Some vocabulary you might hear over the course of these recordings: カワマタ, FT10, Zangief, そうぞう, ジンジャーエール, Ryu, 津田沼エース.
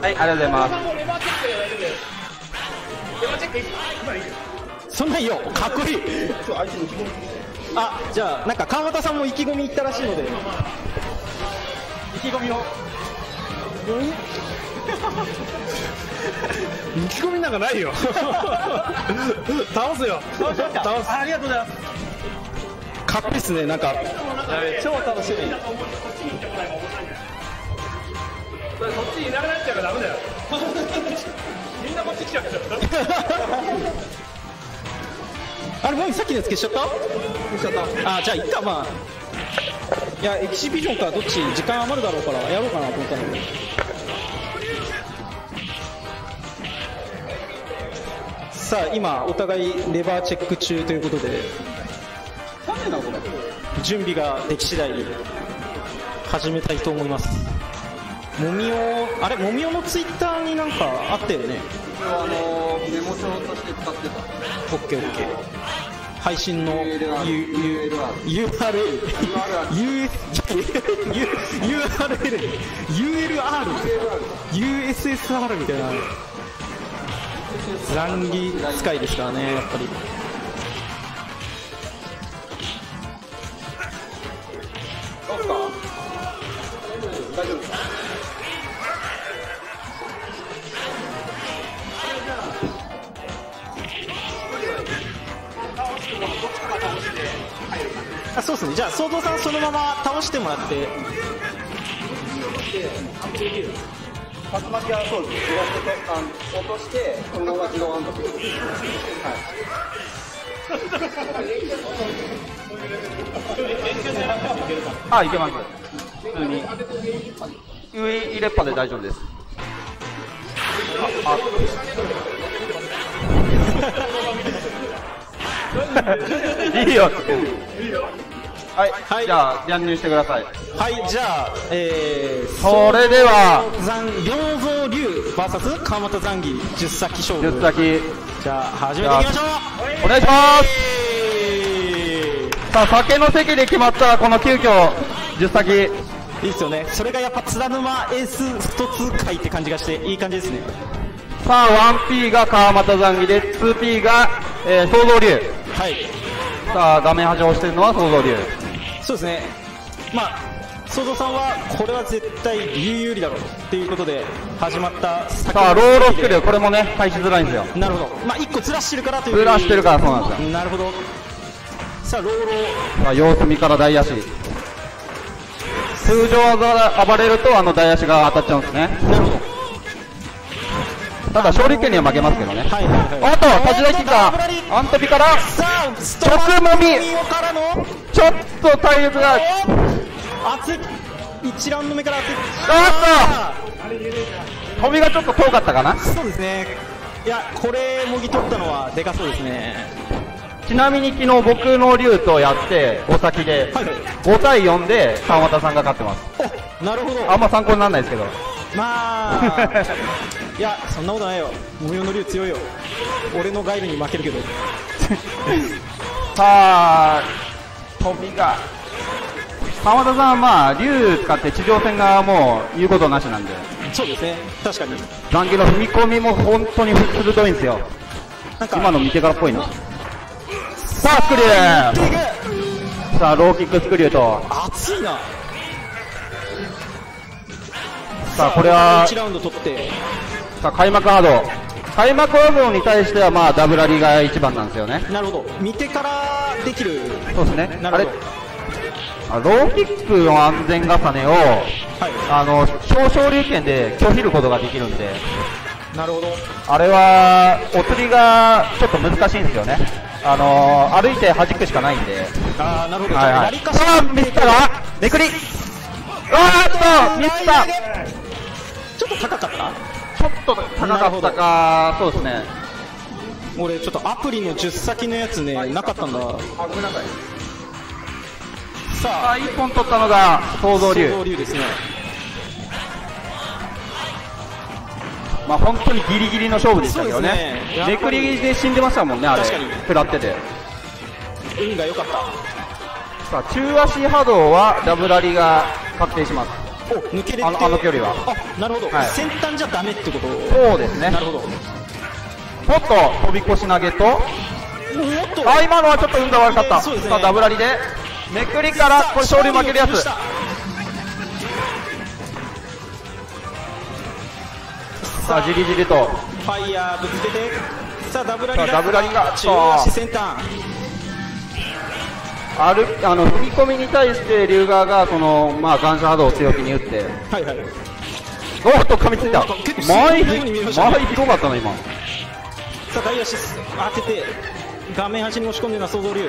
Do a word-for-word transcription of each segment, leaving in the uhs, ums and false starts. はい、ありがとうございます。そんないいよ、かっこいい。あ、じゃあなんか川端さんも意気込みいったらしいので、意気込みを。意気込みなんかないよ。倒すよ、倒す。ありがとうございます。かっこいいっすね、なんか超楽しみ。そっちいなくなっちゃうからダメだよ。みんなこっち来ちゃうからダメだよ。あれ、もうさっきのやつ消しちゃった消しちゃった。あ、じゃあいっか、まあ、いやエキシビジョンからどっち時間余るだろうからやろうかなと思ったんだけど。さあ今お互いレバーチェック中ということで、なこれ準備ができ次第始めたいと思います。もみお、あれ、もみおのツイッターになんかあったよね。あのー、メモ帳として使ってた。オッケーオッケー。配信の ユーアールエル ユーエスエスアール みたいな乱儀使いですからね、やっぱり。どうですか？大丈夫ですか？あ、そうですね。じゃあ、相当さんそのまま倒してもらって。竜巻はそうです。落として、そのまま自動安打。はい。あ、いけます。普通に上連覇で大丈夫です。ああいいよ。はい、はい、じゃあ乱入してください。はい、じゃあ、えー、それでは良三龍 ブイエス 川本ザンギ十先勝負。十先、じゃあ始めていきましょう。お願いします。さあ酒の席で決まったこの急遽十先。いいですよね。それがやっぱ津田沼エース一つ会って感じがしていい感じですね。さあ ワンピー が川又残儀で ツーピー が、えー、想像龍。はい、さあ画面端を押してるのは想像龍。そうですね。まあ想像さんはこれは絶対龍有利だろうっていうことで始まった。さあローロスクル、これもね返しづらいんですよ。なるほど。まあいっこずらしてるからという。ずらしてるからそうなんですよ。なるほど。さあローロー、さあ様子見から大足。通常が暴れるとあの台足が当たっちゃうんですね。なるほど。ただ勝利権には負けますけどね。はいはいはい。あと立ち出してきたアントピから直もみ、ちょっと体力が熱い。一ラウンド目から熱い。あっと飛びがちょっと遠かったかな。そうですね。いやこれもぎ取ったのはでかそうですね。ちなみに昨日僕の竜とやってお先でごたいよんで川又さんが勝ってます。なるほど。あんま参考にならないですけど、まあいやそんなことないよ。無用の竜強いよ。俺のガイルに負けるけど。さあ飛びが川又さんはまあ竜使って地上戦がもう言うことなしなんで。そうですね、確かに。ザンギの踏み込みも本当に鋭いんですよ。今の見てからっぽいな。さあスクリュー、さあローキックスクリューと熱いな。さあこれはワンラウンド取って、さあ開幕ハード、開幕ハードに対してはまあダブラリが一番なんですよね。なるほど。見てからできる。そうですね。あれローキックの安全重ねを、はい、あの小昇竜拳で拒否ることができるんで。なるほど。あれはお釣りがちょっと難しいんですよね。あのー、歩いて弾くしかないんで。あーなるほど。はいはい。さあミスったがめくり。あーっとミスった。ちょっと高かった。ちょっと高かったか。そうですね。俺ちょっとアプリの十先のやつね、はい、なかったんだ。あごめんなさい。さあ一本取ったのが想像龍。想像龍ですね。まあ本当にギリギリの勝負でしたけどね。めくりで死んでましたもんね。あれ食らってて運が良かった。さあ中足波動はダブラリが確定します。抜けれて、あの、あの距離は、あ、なるほど、はい、先端じゃダメってこと。そうですね、なるほど。もっと飛び越し投げと、あ、今のはちょっと運が悪かった。そうですね、さあダブラリでめくりから、これ昇竜負けるやつ。さあじりじりとファイヤーぶつけて、さあダブラリが、ダブラリが中足先端、ある、あの踏み込みに対して龍側がその、まあ、ガンシャ波動を強気に打って、はいはい、おっと噛みついた。前ひどかったな今。さあ大足当てて画面端に押し込んでるのは想像龍。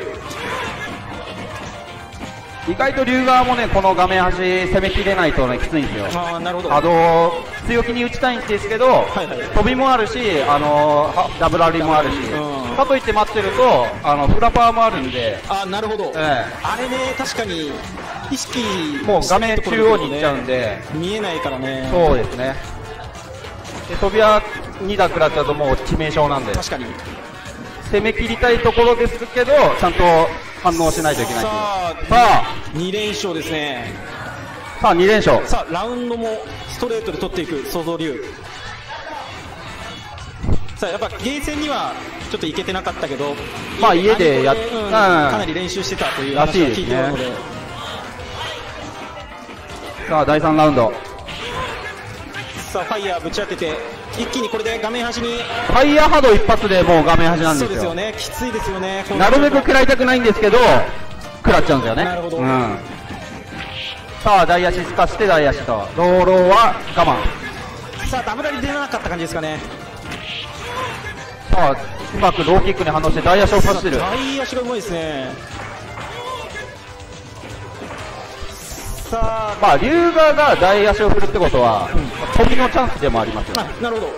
意外と龍側もね、この画面端攻めきれないとねきついんですよ。ああ、なるほど。あの強気に打ちたいんですけど、はいはい、飛びもあるし、あのダブラリもあるし、うん、かといって待ってるとあのフラパーもあるんで。ああ、なるほど、ええ、あれね、確かに意識もう画面中央に行っちゃうんで見えないからね。そうですね、で扉に段食らっちゃうともう致命傷なんで、確かに攻め切りたいところですけど、ちゃんと反応しないといけない。さあに連勝ですね。さあに連勝、さあラウンドもストレートで取っていく想像龍。さあやっぱゲーセンにはちょっと行けてなかったけど、まあ家でやっ、うん、かなり練習してたという話を聞いているの で, で、ね、さあだいさんラウンド、さあファイヤーぶち当てて、一気にこれで画面端にファイヤー波動一発でもう画面端なんですよ。そうですよね、きついですよね。なるべく食らいたくないんですけど食らっちゃうんですよね。なるほど、うん、さあ台足すかして台足とローローは我慢。さあダブラリ出なかった感じですかね。さあうまくローキックに反応して台足をパスしてる。台足がうまいですね。さあまあ龍側が台足を振るってことは、うん、飛びのチャンスでもありますよ。なるほど、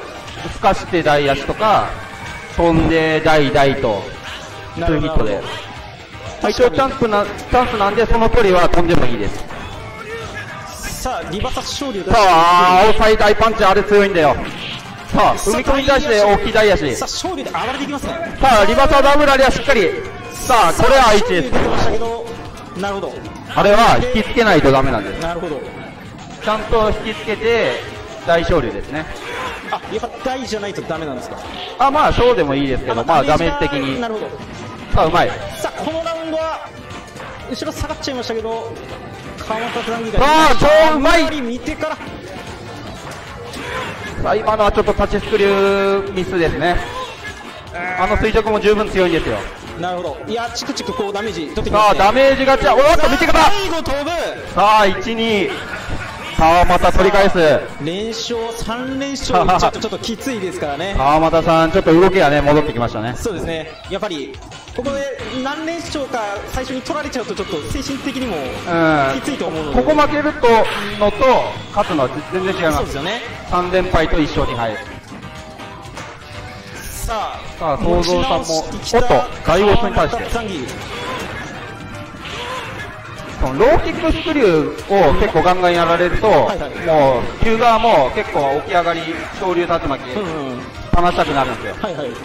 すかして台足とか飛んで台台とツーヒットで一応チャンスな、チャンスなんでその距離は飛んでもいいです。さあリバサス昇竜、さあ青サイ大パンチ、あれ強いんだよ。さあ踏み込みに対して大きい台足、さあ昇竜で暴れていきますね。さあリバサダブラリはしっかり、さあこれは アイチ です。なるほど、あれは引きつけないとダメなんです。なるほど、ちゃんと引きつけて大昇竜ですね。あ、やっぱ大じゃないとダメなんですか。あ、まあ小でもいいですけど、あ、まあダメージ的に。なるほど、さあうまい。さあこのラウンドは後ろ下がっちゃいましたけど、川端談義が、ああ超うまい、見てから。さあ今のはちょっと立ちスクリューミスですね。あの垂直も十分強いんですよ。なるほど、いやチクチクこうダメージ取ってきます、ね、さあダメージがちゃ、おーっと見てください、最後飛ぶ。さあいちに、川又取り返す、連勝さん連勝ちょっとちょっときついですからね。川又さんちょっと動きがね戻ってきましたね。そうですね、やっぱりここで何連勝か最初に取られちゃうとちょっと精神的にもきついと思うので、ここ負けるとのと勝つのは全然違います。そうですよね、さん連敗といち勝に敗。さあ想像さんも、おっと大ゴスに対してそのローキックスクリューを結構ガンガンやられると、はいはい、もう龍側も結構起き上がり昇竜竜巻離したくなるんですよ。はいはい、うん、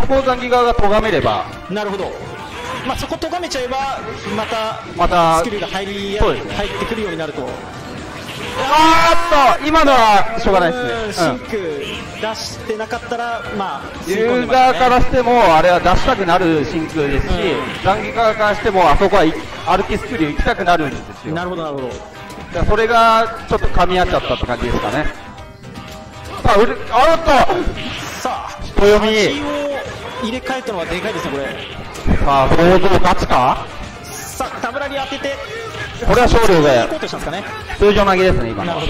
そこをザンギ側が咎めれば、なるほど、まあ、そこ咎めちゃえばまたまたスクリューが入り、そうですね、入ってくるようになると。あーっと今のはしょうがないですね。シンク出してなかったら、まあユーザーからしてもあれは出したくなるシンクですし、残機側からしてもあそこは歩きスクリュー行きたくなるんですよ。なるほどなるほど、それがちょっと噛み合っちゃったって感じですかね。さあうる、あおっと、さあ人読み入れ替えたのはでかいですねこれ。さあ想像ガチか、さあダブラに当てて、これは昇竜で通常投げですね今の。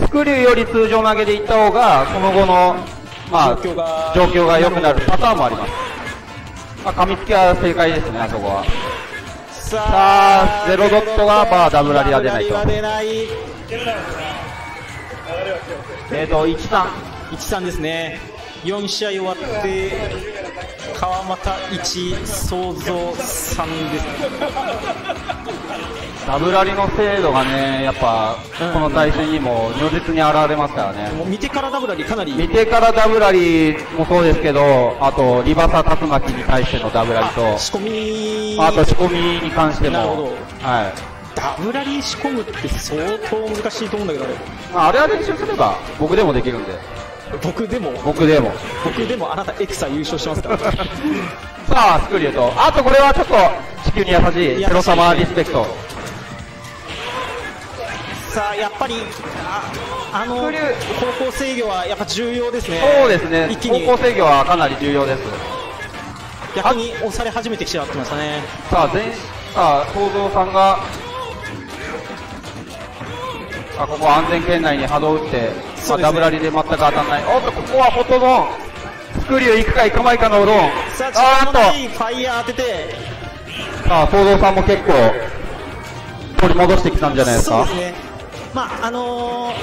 スクリューより通常投げでいった方がその後の、まあ、状況が良くなるパターンもあります。まあ、噛みつきは正解ですねあそこは。さあゼロドットがバーダブラリは出ないと、えっといちたんいちたんですね。よん試合終わって川又いち、想像さんですね。ダブラリの精度がね、やっぱこの対戦にも如実に現れますからね。もう見てからダブラリかなり、見てからダブラリもそうですけど、あとリバサ竜巻に対してのダブラリと、あ、仕込み、あと仕込みに関しても、はい、ダブラリー仕込むって相当難しいと思うんだけど、ね、あれは練習すれば僕でもできるんで。僕でも僕でも僕でもあなたエクサ優勝してますからさあスクリューと、あとこれはちょっと地球に優しいセロ様リスペクト。さあやっぱり あ, あの方向制御はやっぱ重要ですね。そうですね、方向制御はかなり重要です。逆に押され始めてきちゃってましたね。さあ前さあ東蔵さんがあここは安全圏内に波動を打って、ね、まあ、ダブラリで全く当たらない。おっとここはフォトゾーン、スクリュー行くか行かないかのゾーン。さああーっとファイヤー当てて、さあ東蔵さんも結構取り戻してきたんじゃないですか。そうですね、まああのー、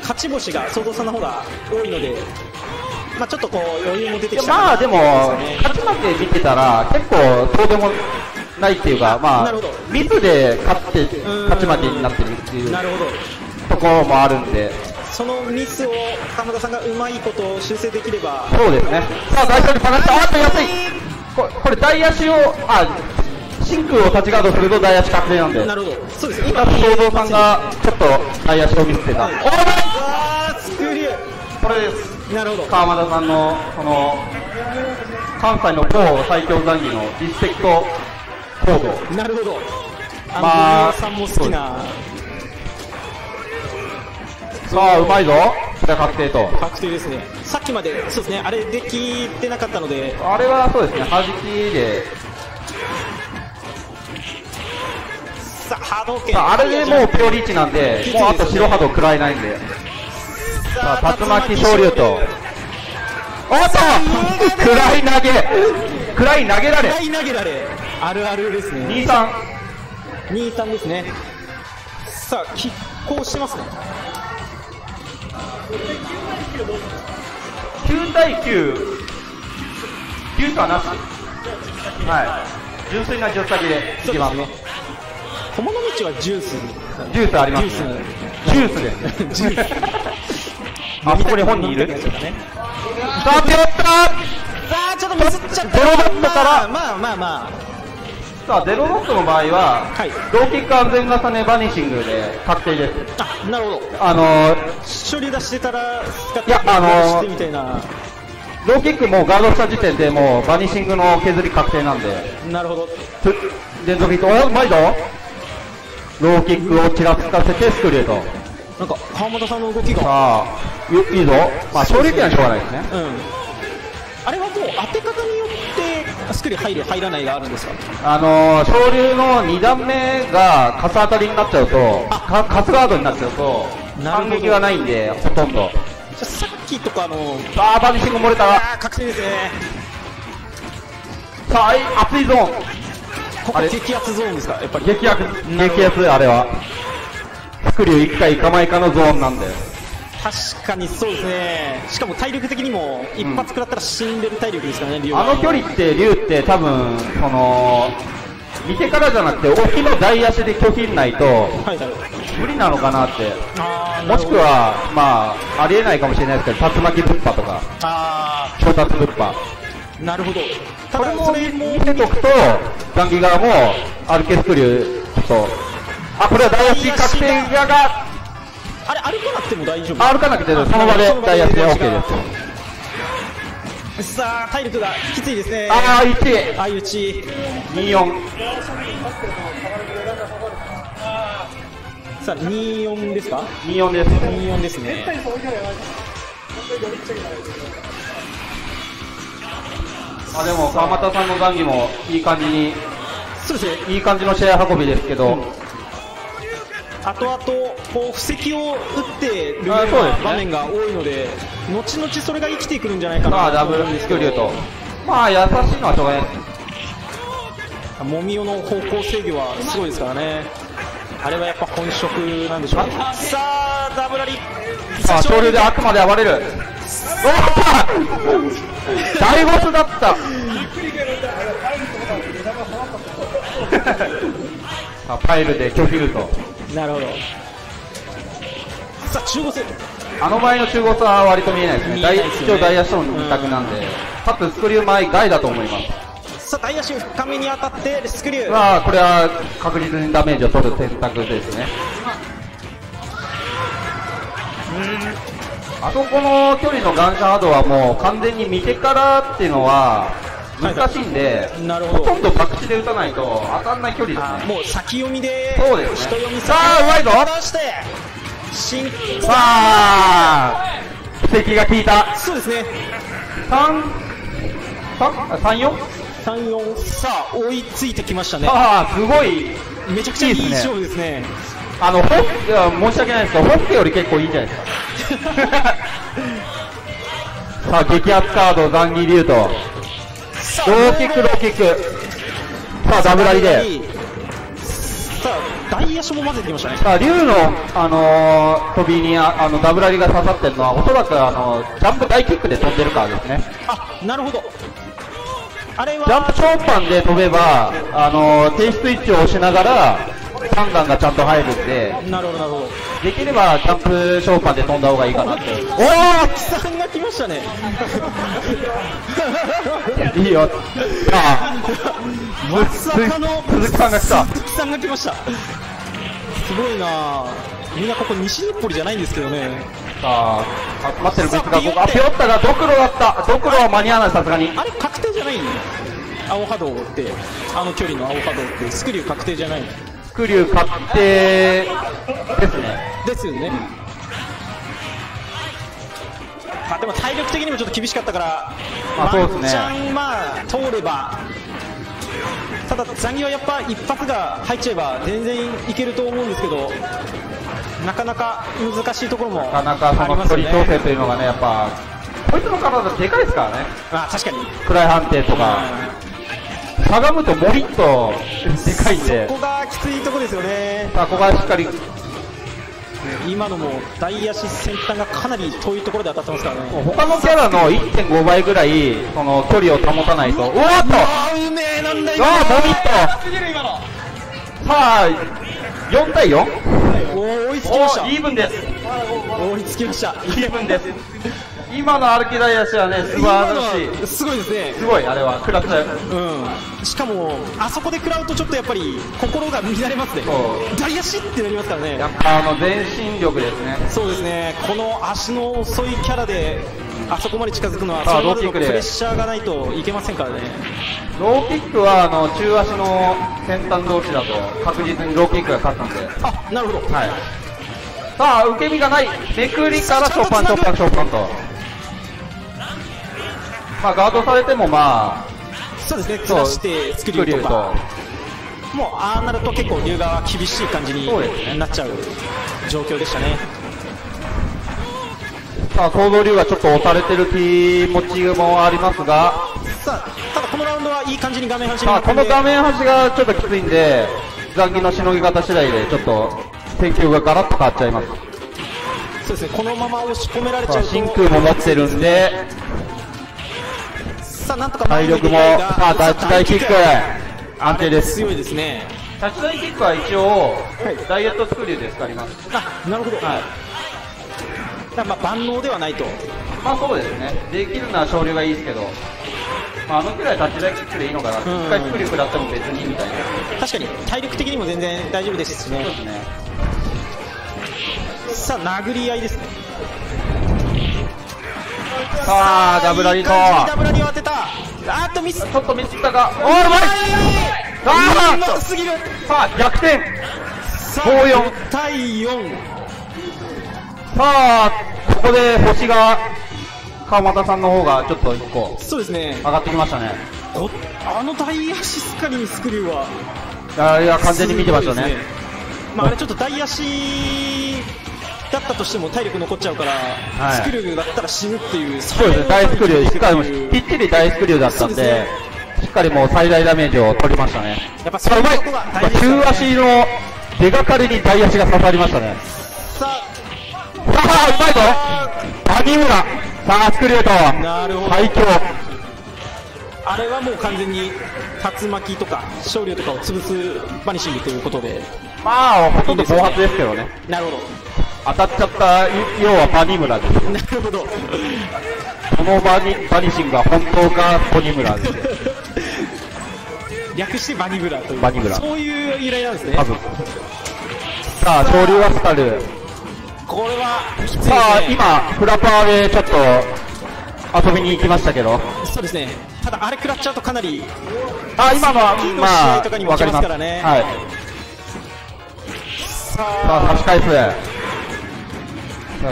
勝ち星が想像さんの方が多いので、まあ、ちょっとこう余裕も出てきた。まあでも勝ち負け見てたら結構どうでもないっていうか、まあミスで勝って勝ち負けになってるっていうところもあるんで、そのミスを鎌田さんがうまいことを修正できれば。そうですね。さあ大将にパナッとあっと安い、これ、これ大足をあ真空を立ちガードすると台足確定なんで。なるほど、そうです。今東蔵さんがちょっと台足を見せてた。はい、おーあースクリューこれです。なるほど、川間田さんのこの関西の某最強ザンギのリスペクト行動。なるほど、まあさんも好きな。さあうまいぞ、これは確定と。確定ですね。さっきまでそうですね、あれできてなかったので。あれはそうですね、弾きで波動圏、あれでもうピオリーチなんで、もうあと白波動食らえないんで。さあ竜巻昇竜と、おっと食らい投げ食らい投げられ投げられあるあるですね。にさんにさんですね。さあ拮抗してますね。きゅうたいきゅうきゅうかな、はい、純粋なじゅう先でいきますね。友の道はジュース、ジュースありますね。ジュースであそこに本人いる。さあ手を打った、さあちょっとミスっちゃった。ゼロドットからまあまあまあ、さあゼロドットの場合はローキック安全重ねバニシングで確定です。あなるほど、あの処理出してたら使ってみてみたいな。ローキックもガードした時点でもうバニシングの削り確定なんで。なるほど、連続ヒット、おうまいぞ。ローキックをちらつかせてスクリューと、なんか川本さんの動きがさあいいぞ。まあ勝利点はしょうがないですね、うん、あれはもう当て方によってスクリュー入る入らないがあるんですか。あの昇、ー、竜のに段目がカス当たりになっちゃうと、カスガードになっちゃうと反撃がないんでほとんど。じゃさっきとかのさあバニシング漏れたら確定ですね。さあ熱いゾーン、ここ激アツゾーンですか。やっぱり激アツ、激アツ、あれはスクリューいっかいかまいかのゾーンなんで。確かにそうですね。しかも体力的にも一発食らったら死んでる体力ですからね、うん、リュウは。あの距離ってリュウって多分その見てからじゃなくて沖の台足で拒否ないと無理なのかなって、はい、もしくはまあありえないかもしれないですけど竜巻ぶっぱとか調達ぶっぱ。なるほど、ただこれも見てとくとザンギ側も歩けスクリューと、あこれは台足確定側があれ歩かなくても大丈夫、歩かなくてもその場で台足で OK です。さあ体力がきついですね。ああいちああいうちにじゅうよん、さあにじゅうよんですか、にじゅうよんです、にじゅうよんですね。あでも川又さんの談義もいい感じに、そうですね、いい感じの試合運びですけど、あとあとこう布石を打ってるような場面が多いので、後々それが生きてくるんじゃないかな。まあダブルスクリューと、まあ優しいのはしょうがない。もみおの方向制御はすごいですからね。あれはやっぱ本職なんでしょうね。さあダブラリ、さあ昇竜であくまで暴れる大ボスだったさあパイルで拒否ると。なるほど、さあ中ボス、あの前の中ボスは割と見えないですね。一応ダイヤショーのに択なんで、多分スクリュー前外だと思います。さあ、大足深めに当たってスクリュー。まあこれは確実にダメージを取る選択ですね。あそこの距離のガンシャードはもう完全に見てからっていうのは難しいんで、はい、ほ, ほとんど爆死で打たないと当たんない距離ですね。もう先読みで、そうですね。さあうまいぞ。さあ布石が効いた。そうですね。さん さん さん よん さん よん。さあ追いついてきましたね。ああすごい、めちゃくちゃいい勝負ですね。あの、ほっ、いや、申し訳ないですけど、ホッケより結構いいんじゃないですか。さあ、激アツカード、ザンギリュウと。ローキック、ローキック。さあ、ダブラリで。さあ、ダイヤショも混ぜてきましたね。さあ、リュウの、あのー、飛びにあ、あの、ダブラリが刺さってるのは、おそらく、あの、ジャンプ大キックで飛んでるからですね。あ、なるほど。あれはジャンプショーパンで飛べば、あのー、低スイッチを押しながら、判断がちゃんと入るんで、なるほどなるほど。できればジャンプショーパンで飛んだ方がいいかなって。おお、木さんが来ましたね。いいよ。ああ、まさかの鈴木さんが来た。鈴木さんが来ました。すごいな。みんなここ西日暮里じゃないんですけどね。さあ、待ってるブーツがここ。あ、ピョッタがドクロだった。ドクロは間に合わないさすがに。あれ確定じゃないんだ。青波動ってあの距離の青波動ってスクリュー確定じゃない。スクリュー確定ですね。ですよね。まあでも体力的にもちょっと厳しかったから、まあそうですね。ワンチャンまあ通れば、ただザンギはやっぱ一発が入っちゃえば全然いけると思うんですけど、なかなか難しいところもありますよね。なかなかその距離調整というのがね、やっぱこいつの体でかいですからね。まあ確かに。フライ判定とか。しゃがむともりっとでかいんで、そこがきついとこですよね。さあここはしっかり、今のも大足先端がかなり遠いところで当たってますからね。他のキャラの いってんご 倍ぐらいその距離を保たないと。うわーっと、あーうめえなんだ今の。あーもりっと。さあよんたいよん、追いつきました。イーブンです。追いつきました。イーブンです。今の歩き大足はね、素晴らしい。すごいですね。すごい、あれは食らっちゃう。うん。しかもあそこで食らうとちょっとやっぱり心が乱れますね。大足ってなりますからね。やっぱあの全身力ですね。そうですね。この足の遅いキャラであそこまで近づくのは、それまでのプレッシャーがないといけませんからね。ローキックはあの中足の先端同士だと確実にローキックが勝ったんで。あ、なるほど。はい。さあ受け身がない。めくりからショーパンショーパンショーパンと。まあガードされてもまあそうですね、下してスクリューとか、もうああなると結構龍が厳しい感じになっちゃう状況でしたね。さあ東道龍がちょっと押されてる気持ちもありますが、さあただこのラウンドはいい感じに画面端に、この画面端がちょっときついんで、残機のしのぎ方次第でちょっと戦況がガラッと変わっちゃいます。そうですね、このまま押し込められちゃうと、真空も持ってるんで。体力も、さあ、ダッチダイキック、安定です。強いですね。ダッチダイキックは一応、ダイエットスクリューで使います。あ、なるほど。はい。だまあ、万能ではないと。まあ、そうですね。できるのは少量がいいですけど、まあ、あのくらいダッチダイキックでいいのかな。一回スクリュー食らっても別にみたいな。確かに、体力的にも全然大丈夫ですしね。そうですね。さあ、殴り合いですね。さあダブラリとダブラリを当てた。あっとミス、ちょっとミスったが、おーうまい。あーうますぎる。さあ逆転ご よん たい よん。さあここで星が川又さんの方がちょっといっこ、そうですね、上がってきましたね。あの大足スカリにスクリューは、いや完全に見てましたね。まああれちょっと大足だったとしても体力残っちゃうから、はい、スクリューだったら死ぬっていう、そうですね、大スクリュー、しっかりきっちり大スクリューだったん で, で、ね、しっかりもう最大ダメージを取りましたね。やっぱそれうまい、ね、中足の出がかりに大足が刺さりましたね。さあ、さあうまいぞ、谷村、さあスクリューと最強。あれはもう完全に竜巻とか少量とかを潰すバニシングということで、まあほとんど暴発ですけどね。なるほど、当たっちゃった。要はバニムラです。なるほど。このバニバニシングは本当かバニムラです。略してバニブラというバニブラ、そういう由来なんですね。さあ昇竜アスタル、これはきついですね。さあ今フラパーでちょっと遊びに行きましたけど、そうですね、ただあれ食らっちゃうとかなり、あ今はまあ分かりますからね。はい、さあ差し返す、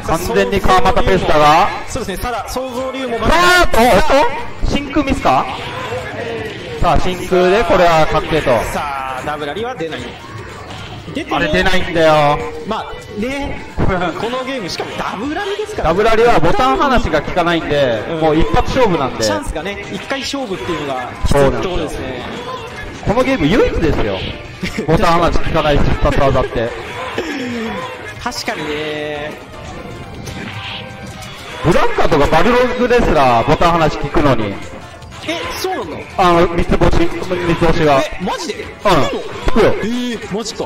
完全に川又ペースだが、そうですね、ただ想像竜もまだ、真空ミスか、さあ真空でこれは確定と、さあダブラリは出ない、出てあれ出ないんだよ、まあねこのゲームしかもダブラリですから、ダブラリはボタン話が効かないんで、もう一発勝負なんで、チャンスがね、一回勝負っていうのがきついところですね、このゲーム唯一ですよ、ボタン話効かない必殺技って。確かにね、ブランカとかバルログですらボタン話聞くのに、え、そうなの、あの三つ星、三つ星が、え、マジで、うん、聞くよ、えー、マジか、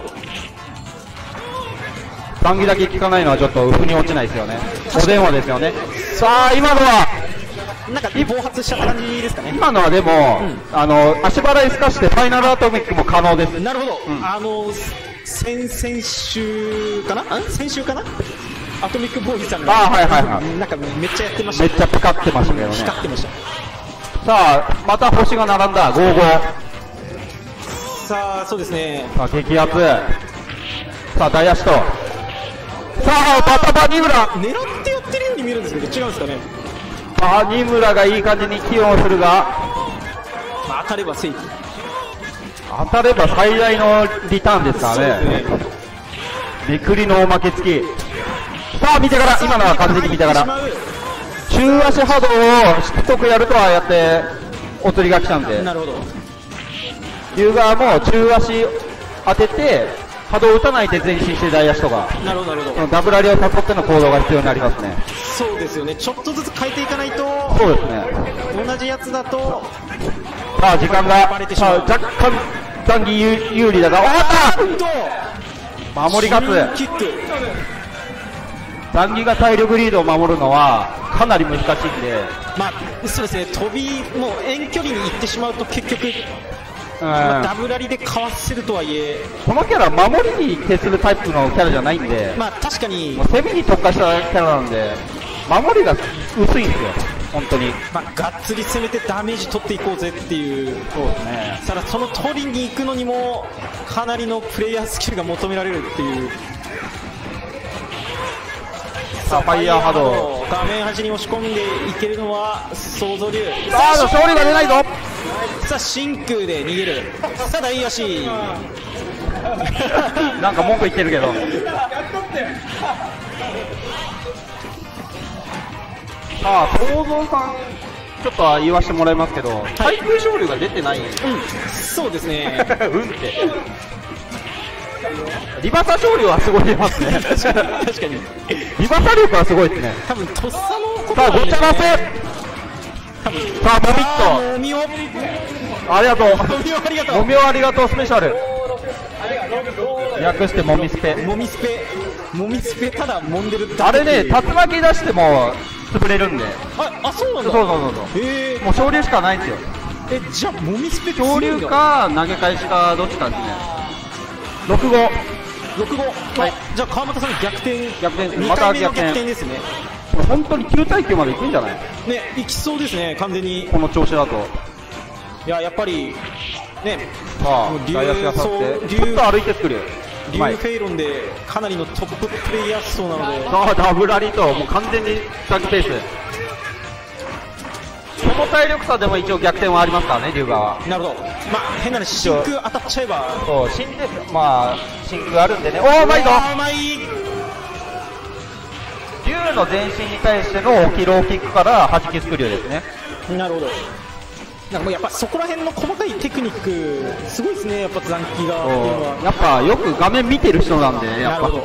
談義だけ聞かないのはちょっと腑に落ちないですよね、お電話ですよね。さあ今のはなんか暴発した感じですかね。今のはでも、うん、あの足払いすかしてファイナルアトミックも可能です。なるほど、うん、あの先々週かな、先週かな、アトミックボーイさんが、あ、はいはいはい、なんかめっちゃやってました、ね、めっちゃピカってましたけどね、光ってました。さあまた星が並んだごーごー、さあそうですね、さあ激アツ、さあ大足と、さあまたバニムラ狙ってやってるように見えるんですけど、違うんですかね。バニムラがいい感じに起用するが、まあ、当たればセーフ、当たれば最大のリターンですからね。めくりのおまけ付き、さあ見てから、今のは完全に見てから、中足波動をしつこくやるとはやってお釣りが来たんで、龍側も中足当てて波動を打たないで前進して大足とか、なるほどなるほど、ダブラリを誘っての行動が必要になりますね。そうですよね、ちょっとずつ変えていかないと、そうですね、同じやつだと、さあ時間が、さあ若干残儀有利だが、あ守り勝つ、ザンギが体力リードを守るのはかなり難しいんで、まあそうですね、飛びもう遠距離に行ってしまうと結局、うん、ダブラリでかわせるとはいえ、このキャラ守りに徹するタイプのキャラじゃないんで、まあ確かに攻めに特化したキャラなんで守りが薄いんですよ本当に、まあ、がっつり攻めてダメージ取っていこうぜっていう、そうですね、ただその取りに行くのにもかなりのプレイヤースキルが求められるっていう。さあファイヤー波動、画面端に押し込んでいけるのは想像竜、ああ勝利が出ないぞ、さあ真空で逃げる、さあ大足なんか文句言ってるけど、さあ想像さんちょっと言わせてもらいますけど、対空昇竜が出てない、うん、そうですねうんって、リバサ勝利はすごい出ますね確かに確かにリバサ力はすごいですね、多分とっさのこと、ね、さあごちゃらせ、さあもみっとありがとう、もみおありがとうスペシャル、略してもみスペ、もみスペ、もみスペ、ただもんでるあれね、竜巻出しても潰れるんで、ああそうなんだ、そうそうそうそう、へえ、もう昇竜しかないんですよ。え、じゃあもみスペ強竜か投げ返しかどっちかですね。ろくご、はい、じゃあ川又さん逆転、逆転、にかいめの逆転ですね。本当にきゅうたいきゅうまでいくんじゃない？ね、いきそうですね、完全にこの調子だと。いや、やっぱりね、まあ、竜が歩いてくる。竜フェイロンでかなりのトッププレイヤー層なので。さあダブラリともう完全にダックペース。この体力差でも一応逆転はありますからね、龍河は。なるほど、まあ、変な話、真空当たっちゃえば、そう、真空、まあ、真空あるんでね、おー、うまいぞ、龍の前進に対してのキローキックからはじきスクリューですね。なるほど、なんかもうやっぱそこら辺の細かいテクニック、すごいですね、やっぱ残機が、やっぱよく画面見てる人なんで、やっぱ。ま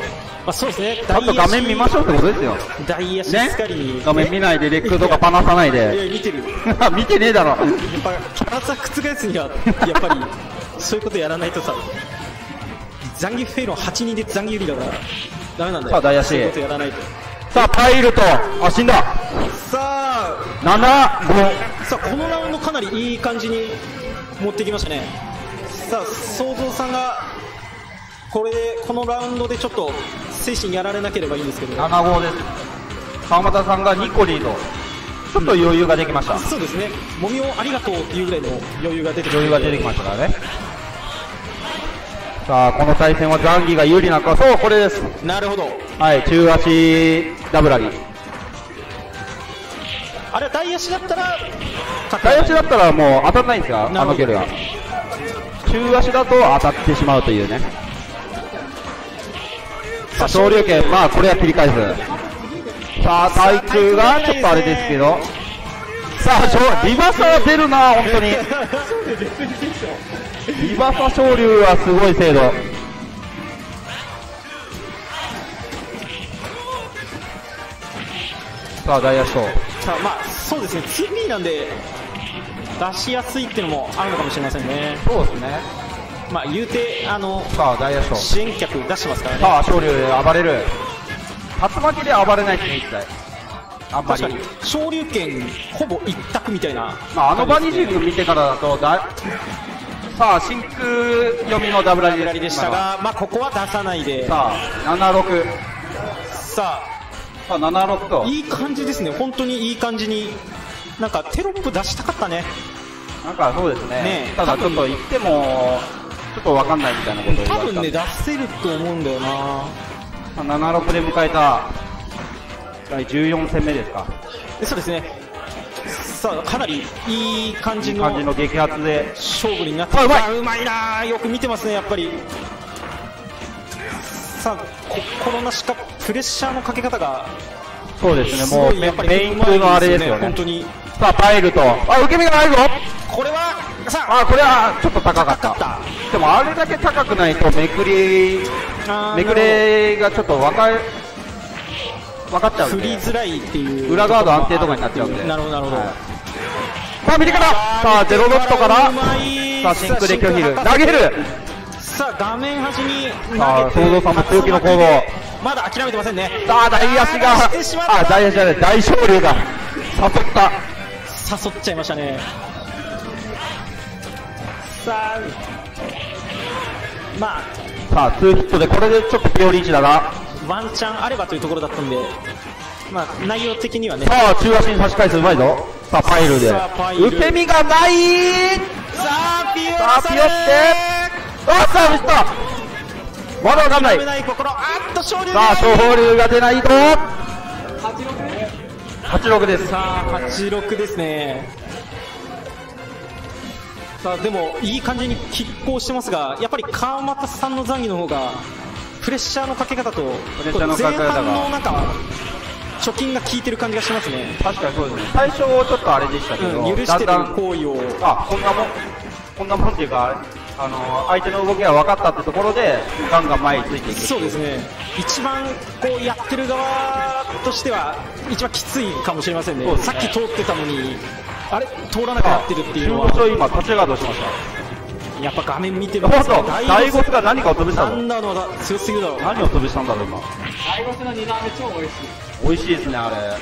あそうですね、ちゃんと画面見ましょうってことですよ。大足しっかり、ね、画面見ないでレックとかパナさないで。いやいや見てる見てねえだろやっぱキャラさ覆すにはやっぱりそういうことやらないとさ、ザンギフェイロンはちにんでザンギ有利だからダメなんだよ。さあ大足、そういうことやらないと。さあパイルと、あ死んだ、さあななご、さあこのラウンドかなりいい感じに持ってきましたね。さあ想像さんがこれでこのラウンドでちょっと精神やられなければいいんですけど、ね、ななごうです。川又さんがにこリード、ちょっと余裕ができました、うん、そうですね、もみをありがとうっていうぐらいの余裕が出てきましたからね。さあこの対戦はザンギが有利な、そうこれです、なるほど、はい、中足ダブラリ、あれは大足だったら大足だったらもう当たらないんですか、あの距離は中足だと当たってしまうというね。さあ昇竜拳、まあこれは切り返す。さあ耐久がちょっとあれですけど、さあリバサは出るな、本当にリバサ昇竜はすごい精度。さあ大足と、さあまあそうですね、ツービー なんで出しやすいっていうのもあるのかもしれませんね。そうですね、まあ言うてあの支援客出してますからね。さあ昇竜暴れる、竜巻で暴れないですね、一体あんまり。確かに昇竜拳ほぼ一択みたいな、まあ、あのバニジング見てからだとださあ真空読みのダブラリでしたが、まあ、ここは出さないで、さあななろく、さあななろくといい感じですね。本当にいい感じになんかテロップ出したかったね、なんかそうです ね, ねただちょっと言ってもちょっと分かんないみたいなことを言われた、多分ね出せると思うんだよな。ななろくで迎えただいじゅうよん戦目ですか。そうですね。さあかなりいい感じの感じの激発で勝負になって、うまい、うまいな、よく見てますねやっぱり。さあ心なしかプレッシャーのかけ方が、そうですね、もうメイン級のあれですよね本当に。さあパイルと、あ受け身がないぞ、これはさあ、あこれはちょっと高かった。でもあれだけ高くないとめくりめくれがちょっと分かる分かっちゃう、振りづらいっていう、裏ガード安定とかになっちゃうんで。なるほどなるほど、はい、さあ右から、さあゼロロットから、さあ真空で拒否る、投げる、さあ画面端に投げて、想像さんも空気の行動まだ諦めてませんね。さあ大足が、あ大足じゃない、大昇竜が誘った、誘っちゃいましたね。さあまあさあツーヒットでこれでちょっとピオリーチだがワンチャンあればというところだったんで、まあ、内容的にはね。さあ中足に差し返す、うまいぞ。さあパイルで受け身がない、さあピヨってあサービスだ、まだわかんない、あっと昇竜、さあ昇竜が出ないとはちろくです。さあはちろくですね。さあでもいい感じに拮抗してますが、やっぱり川又さんのザンギの方がプレッシャーのかけ方と前半のなんか貯金が効いてる感じがしますね。確かにそうですね、最初ちょっとあれでしたけど、うん、許してる行為を、あこんなもんこんなもんっていうか、あの相手の動きが分かったってところでガンガン前についていく。そうですね、一番こうやってる側としては一番きついかもしれません ね, ねさっき通ってたのにあれ通らなくなってるっていうのは。今立ち上がりをしました、やっぱ画面見てますね。大ゴスが何かを潰したんだろうな、強すぎるだろう、何を潰したんだろう今。大ゴスのにだんめ超美味しい、美味しいですねあれ、フェ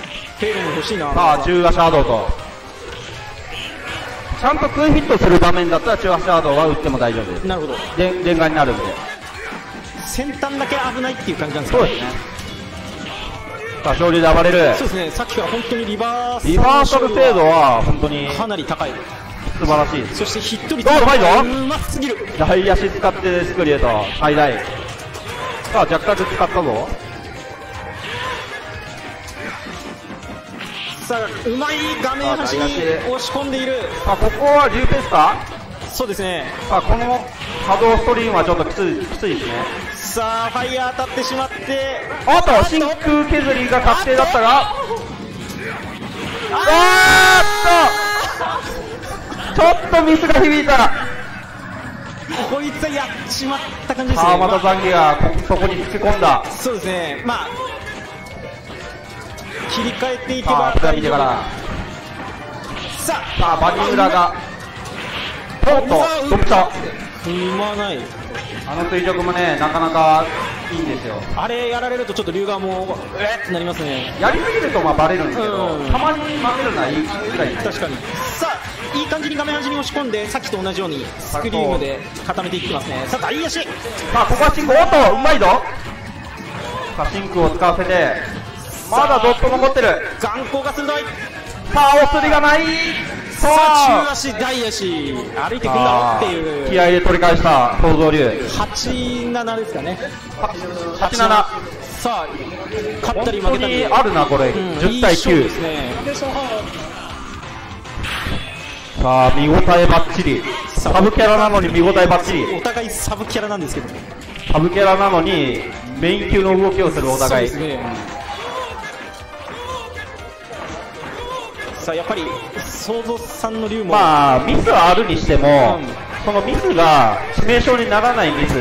ールも欲しいな。さあ中足アドとちゃんとツーヒットする場面だったら中足アドは打っても大丈夫です。なるほど、で電眼になるんで先端だけ危ないっていう感じなんですかね。そうですね、さあ昇竜で暴れる、そうですね、さっきから本当にリバーサル、リバーサル精度は本当にかなり高い、素晴らしい。そしてヒット率がうまいぞ、うますぎる、大足使ってスクリューと最大、さあ若干使ったぞ、さあうまい画面端に押し込んでいる。さあここはリューペースか、そうですね、さあこの波動ストリームはちょっときついきついですね。さあファイヤー当たってしまって、あと真空削りが確定だったが、あーっとちょっとミスが響いた、こいつはやっちまった感じですね。川又ザンギがそこに突き込んだ、そうですね、まあ切り替えていけば、左手からさあバニウラがとうとうドクター踏まない、あの推力もねなかなかいいんですよ。あれやられるとちょっと龍側もえってなりますね、やりすぎるとまあバレるんですけど、たまに負けるのはいいぐらい。確かに。さあいい感じに画面端に押し込んで、さっきと同じようにスクリームで固めていってますね。さあ、いい足。まあここはシンク、おっとうまいぞ。シンクを使わせて、まだドット残ってる。眼光が鋭い。さあお釣りがない。さあ中足大足、歩いてくんだろっていう気合で取り返した東蔵龍。はちななですかね。はちなな。さあ勝ったり負けたりあるなこれ。じゅうたいきゅう。さあ見応えばっちり。サブキャラなのに見応えばっちり。お互いサブキャラなんですけど、サブキャラなのにメイン級の動きをするお互い。さあやっぱり想像さんの龍もまあミスはあるにしても、うん、そのミスが致命傷にならないミス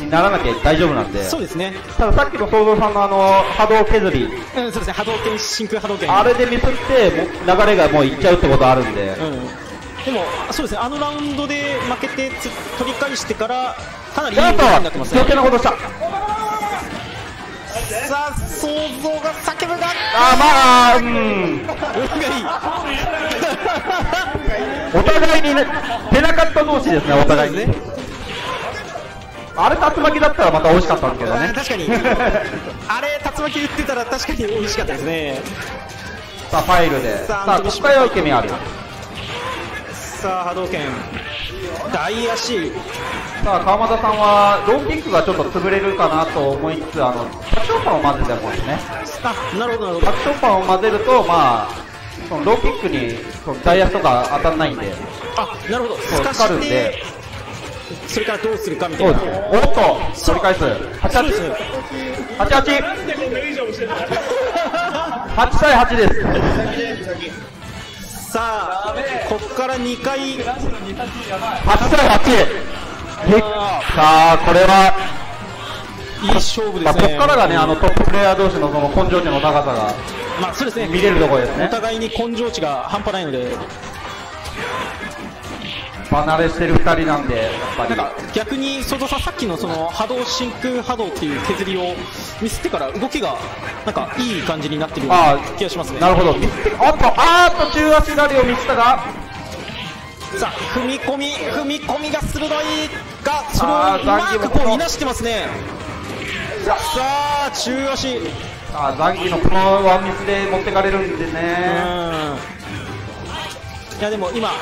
にならなきゃ大丈夫なんで。そうですね。たださっきの想像さんのあの波動削り、うん、そうですね、波動拳、真空波動拳、あれでミスって流れがもういっちゃうってことあるんで、うん、でもそうですね、あのラウンドで負けて取り返してからかなりいいことになってますね。余計なことした。さあ想像が叫ぶが、あまあうん運がいい。お互いに出なかった同士ですね。お互いにあれ竜巻だったらまた美味しかったんですけどね。確かにあれ竜巻言ってたら確かに美味しかったですね。さあファイルで、さあここはイケメンある。さあ波動拳大足。さあ川又さんはローキックがちょっと潰れるかなと思いつつ、あのタクションパンを混ぜてもんですね。あ、なるほどなるほど。タクションパンを混ぜると、まあそのローキックにその大足とか当たらないんで、あ、なるほど、そうかかるんで、それからどうするかみたいな。おっと取り返す。はちはちはちはちはちです。さあここからにかい、はちたいはち。さあこれはいい勝負ですね。ここからがね、あのトッププレイヤー同士のその根性値の長さが、まあそうですね、見れるところですね。お互いに根性値が半端ないので、離れしてるふたりなんで、やっぱりなんか逆に想像さん、さっきのその波動真空波動っていう削りをミスってから動きがなんかいい感じになってるような気がしますね。なるほど。ミスって、おっとあーっと中足ラリーをミスったが、さあ踏み込み踏み込みが鋭いが、それをうまくこういなしてますね。さあ中足、あザンギのこのワンミスで持ってかれるんでね。いやでも今は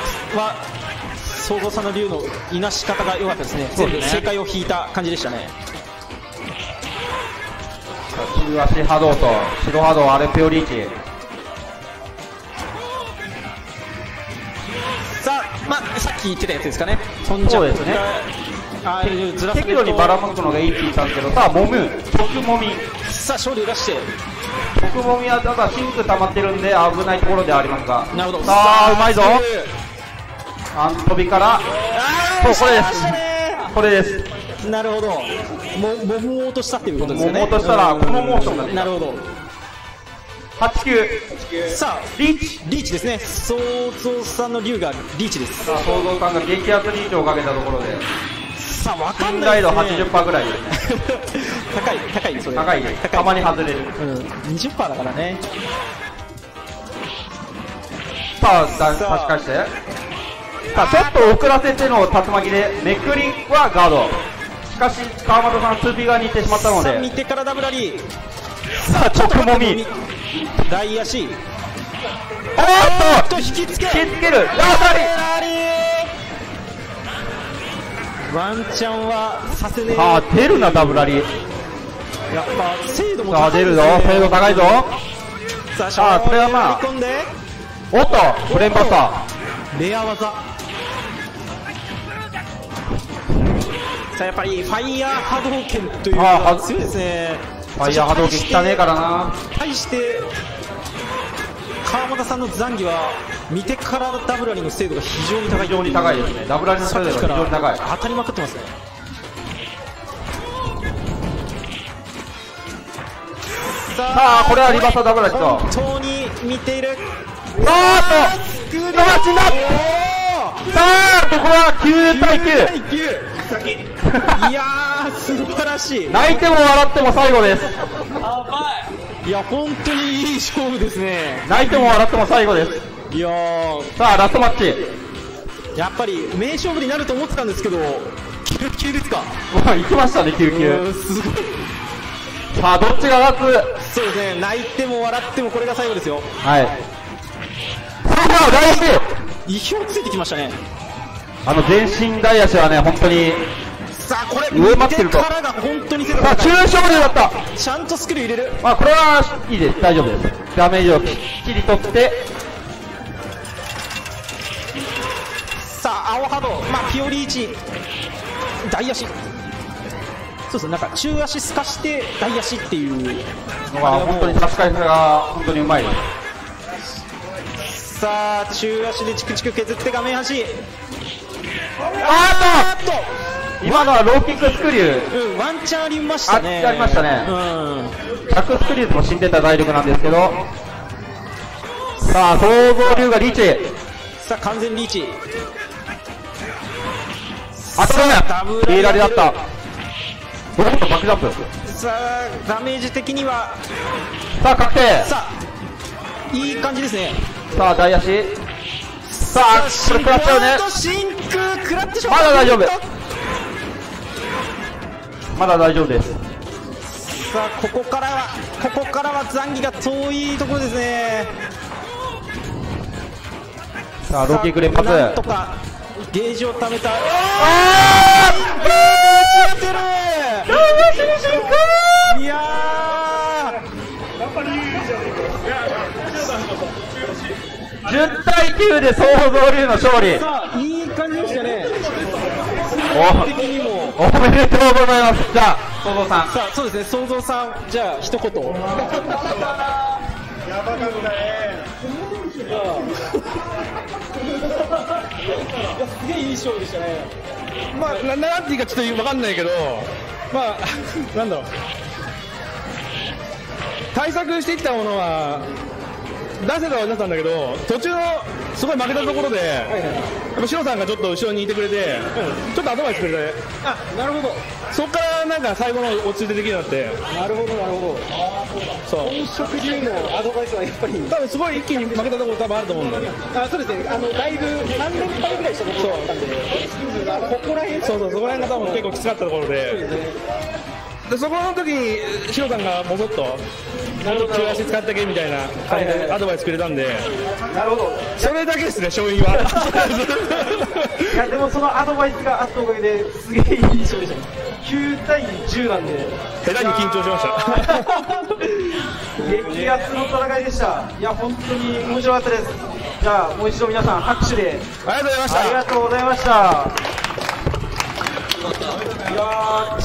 想像さんの龍のいなし方が良かったですね。全部正解を引いた感じでしたね。中足波動と白波動アレピオリーチ。さあ、まあ、さっき言ってたやつですかね。飛んじゃうですね。ああいうずらす適度にばらまくのがいいって言ったんですけど、さあもむ曲もみ。さあ勝利を出して曲もみはただシンク溜まってるんで危ないところではありますが、なるほど。さあうまいぞ。アン飛びから、そうこれです、これです。なるほど。もももう落としたっていうことですね。もも落としたらこのモーションがね。なるほど。八九。さあリーチリーチですね。想像さんの龍がリーチです。想像さんが激アツリーチをかけたところで。さあわかんないですね。信頼度 はちじゅっパーセント ぐらいですね。高い高いそれ。高いね。たまに外れる。うん。にじゅっパーセント だからね。さあ差し返して。さあちょっと遅らせての竜巻でめくりはガード。しかし川又さん ツーピー 側に行ってしまったので、見てからダブラリー。さあ直もみ大足、あーっと引きつけるワンチャンはさせねえ。さあ出るなダブラリー、やっぱ精度も高い。さあ出るぞ、精度高いぞ。さあそれはまあおっとフレームバスターレア技。やっぱりファイヤー波動拳というのが強いですね。ファイヤー波動拳汚ねえからな。対して川又さんの残儀は見てからダブラリの精度が非常に高い。非常に高いですね。ダブラリの精度が非常に高い。当たりまくってますね。さあこれはリバーサーダブラリと本当に見ている。あーっと伸ばしな。さあここはきゅうたいきゅう。いやー素晴らしい。泣いても笑っても最後です。やばい。いや本当にいい勝負ですね。泣いても笑っても最後です。いやー、さあラストマッチ、やっぱり名勝負になると思ってたんですけど、きゅう級ですか。行きましたね、きゅう級。すごい。さあどっちが勝つ。そうですね、泣いても笑ってもこれが最後ですよ。はい、はい、さあ大足意表ついてきましたね。あの全身大足はね、本当にさあこれ上待ってるとからが本当に強い。さあ中勝負だった。ちゃんとスキル入れる。まあこれはいいです、大丈夫です。ダメージをきっちり取って、さあ青波動、まあピオリーチ大足、そうですね、なんか中足すかして大足っていうのが本当に差し替えが本当にうまいです。さあ中足でチクチク削って画面端、あーっと今のはローキックスクリュー、うん、ワンチャンありましたね。ありましたね、うん、ジャックスクリューでも死んでた体力なんですけど、さあ総合龍がリーチ、さあ完全リーチ、あとね入れられだった。バックジャンプ、さあダメージ的にはさあ確定、さあいい感じですね。さあ大足、さあこれ食らっちゃうね。真空食らってしまった。まだ大丈夫、まだ大丈夫です。さあここからはここからはザンギが遠いところですね。さあローキック連発、なんとかゲージをためた。ああー、ゲージが出る。いやじゅう対きゅうで総合龍の勝利。さあいい感じでしたね。おめでとうございます。じゃあ想像さん、さあそうですね、想像さん、じゃあ一言。やばかったね。すげえいい勝負でしたね。まあなんていうかちょっと分かんないけど、まあなんだろう、対策してきたものは出せたは出したんだけど、途中のすごい負けたところで、はい、シロさんがちょっと後ろにいてくれて、うん、ちょっとアドバイスくれて、あ、なるほど、そこからなんか最後の落ち着いてできるようになって、なるほど、なるほど、ああ、そうだ、本職人のアドバイスはやっぱり、多分すごい一気に負けたところ、多分あると思うんだよ、あ、そうですね、あのだいぶ、何連敗ぐらいしたことがあったんで、ここら辺、そうそう、そこら辺が多分結構きつかったところで、でそこの時にシロさんがもそっと、なるほど、中足使ったけみたいな感じでアドバイスくれたんで、なるほど、それだけですね、勝因は。いやでもそのアドバイスがあったおかげですげえいい勝利でした。きゅう対じゅうなんで下手に緊張しました。激アツの戦いでした。いや本当に面白かったです。じゃあもう一度皆さん拍手でありがとうございました。ありがとうございました。いや